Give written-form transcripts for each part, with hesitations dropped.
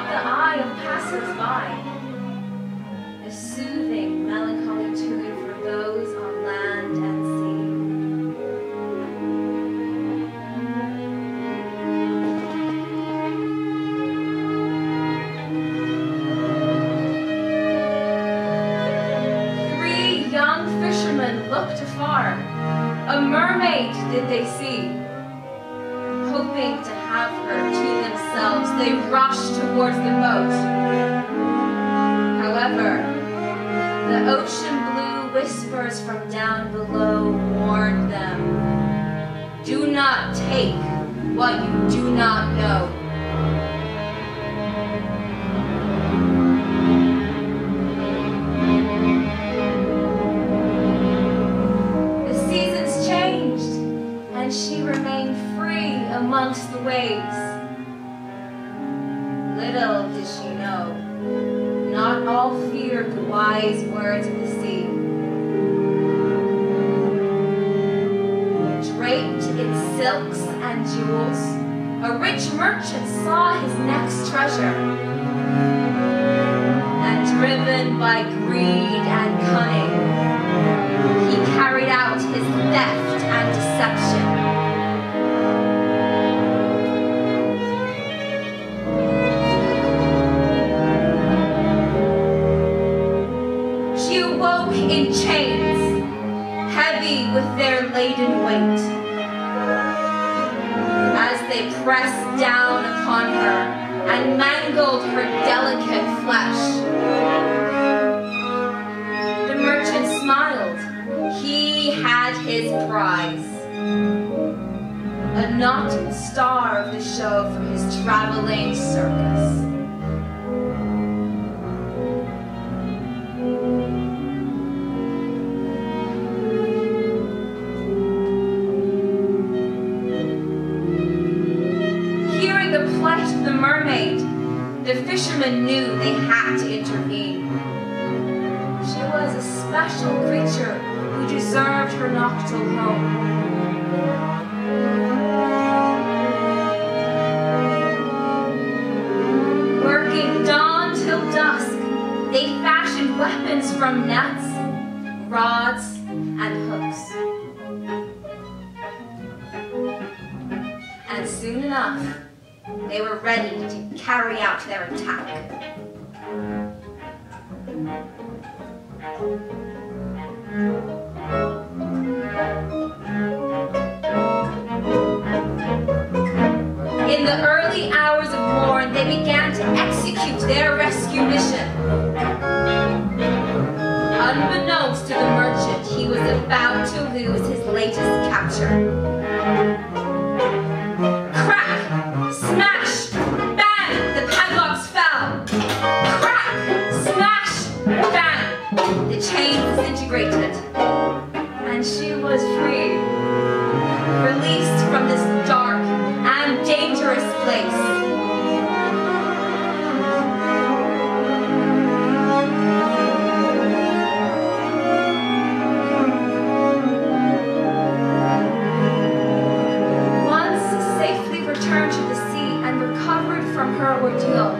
caught the eye of passers-by, a soothing, melancholy tune for those on land and sea. 3 young fishermen looked afar, a mermaid did they see. Hoping to have her to themselves, they rushed towards the boat. However, the ocean blue whispers from down below warned them, do not take what you do not know. Amongst the waves. Little did she know, not all feared the wise words of the sea. Draped in silks and jewels, a rich merchant saw his next treasure, and driven by greed and cunning, he carried out his theft and deception. In chains, heavy with their laden weight. As they pressed down upon her and mangled her delicate flesh, the merchant smiled. He had his prize. A knotted star of the show for his traveling circus. The fishermen knew they had to intervene. She was a special creature who deserved her nocturnal home. Working dawn till dusk, they fashioned weapons from nets, rods, and hooks. And soon enough, they were ready to carry out their attack. In the early hours of morn, they began to execute their rescue mission. Unbeknownst to the merchant, he was about to lose his latest capture. And she was free, released from this dark and dangerous place. Once safely returned to the sea and recovered from her ordeal,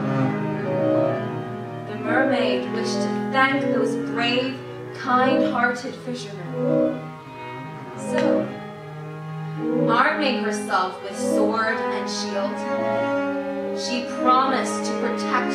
the mermaid wished to thank those brave, kind-hearted fishermen. So, arming herself with sword and shield, she promised to protect